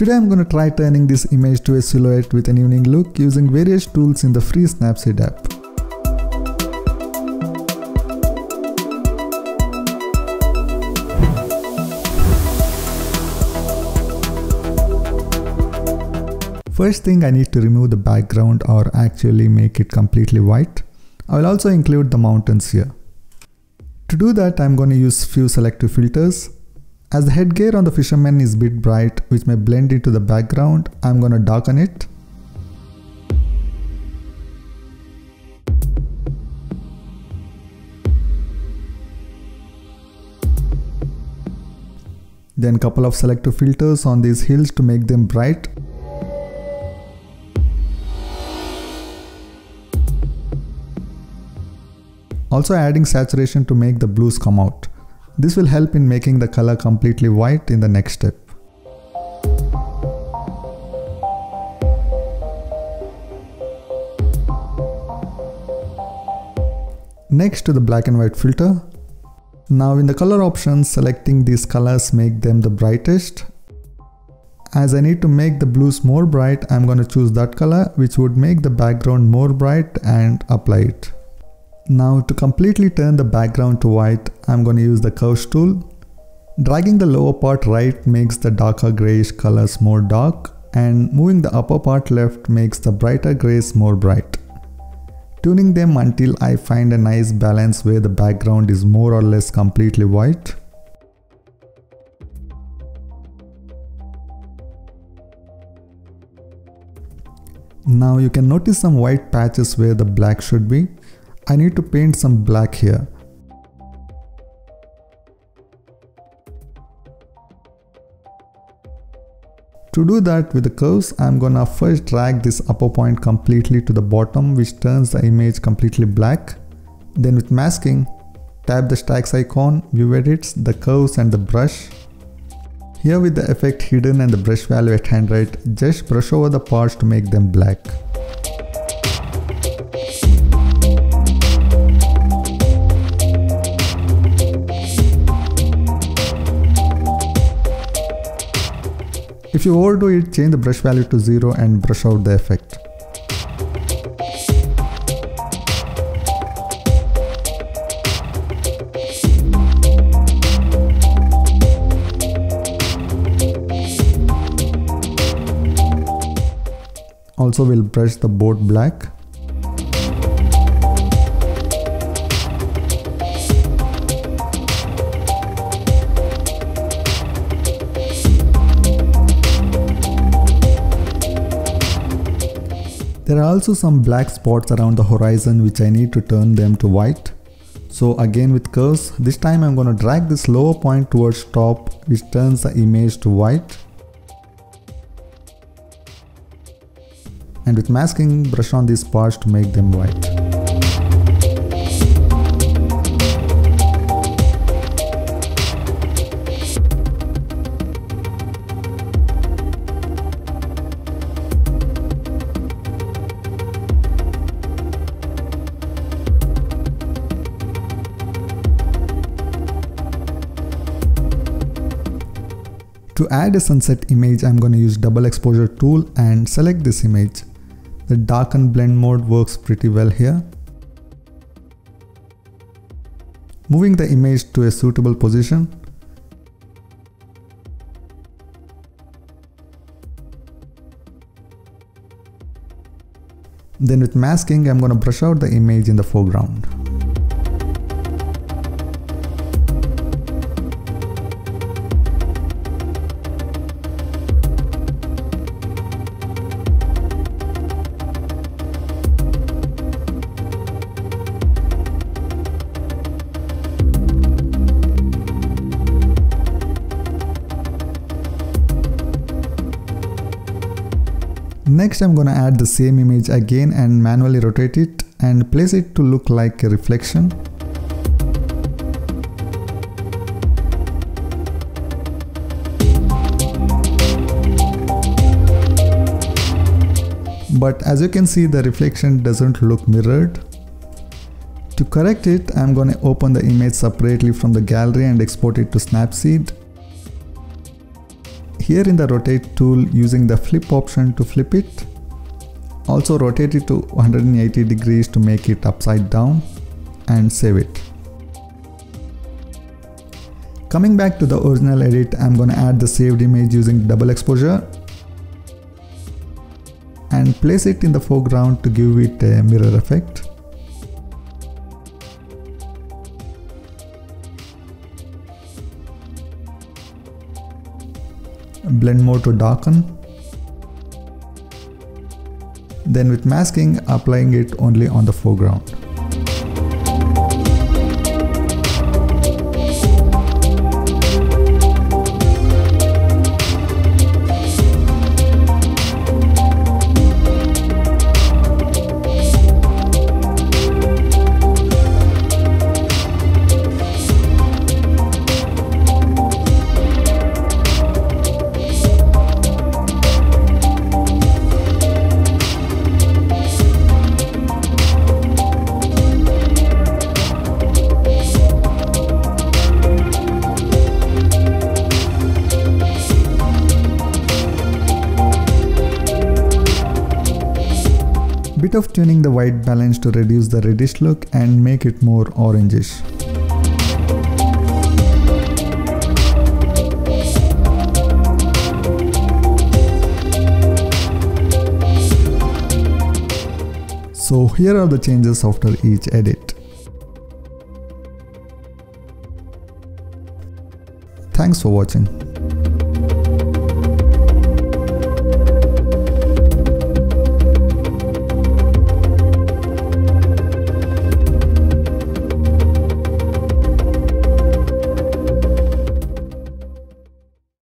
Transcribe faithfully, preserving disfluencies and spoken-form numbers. Today I'm going to try turning this image to a silhouette with an evening look using various tools in the free Snapseed app. First thing, I need to remove the background or actually make it completely white. I will also include the mountains here. To do that, I'm going to use few selective filters. As the headgear on the fisherman is a bit bright, which may blend into the background, I'm going to darken it. Then couple of selective filters on these hills to make them bright. Also adding saturation to make the blues come out. This will help in making the color completely white in the next step. Next to the black and white filter. Now in the color options, selecting these colors make them the brightest. As I need to make the blues more bright, I'm going to choose that color which would make the background more bright and apply it. Now to completely turn the background to white, I'm going to use the Curves tool. Dragging the lower part right makes the darker grayish colors more dark, and moving the upper part left makes the brighter grays more bright. Tuning them until I find a nice balance where the background is more or less completely white. Now you can notice some white patches where the black should be. I need to paint some black here. To do that with the curves, I'm gonna first drag this upper point completely to the bottom, which turns the image completely black. Then with masking, tap the stacks icon, view edits, the curves and the brush. Here with the effect hidden and the brush value at hand right, just brush over the parts to make them black. If you overdo it, change the brush value to zero and brush out the effect. Also, we'll brush the boat black. There are also some black spots around the horizon which I need to turn them to white. So again with curves, this time I'm going to drag this lower point towards top, which turns the image to white. And with masking, brush on these parts to make them white. To add a sunset image, I'm going to use Double Exposure tool and select this image. The darken blend mode works pretty well here. Moving the image to a suitable position. Then with masking, I'm going to brush out the image in the foreground. Next, I'm going to add the same image again and manually rotate it and place it to look like a reflection. But as you can see, the reflection doesn't look mirrored. To correct it, I'm going to open the image separately from the gallery and export it to Snapseed. here in the rotate tool using the flip option to flip it. Also rotate it to one hundred eighty degrees to make it upside down and save it. Coming back to the original edit, I'm gonna add the saved image using double exposure and place it in the foreground to give it a mirror effect. Blend mode to darken. Then with masking, applying it only on the foreground. Bit of tuning the white balance to reduce the reddish look and make it more orangish. So here are the changes after each edit. Thanks for watching.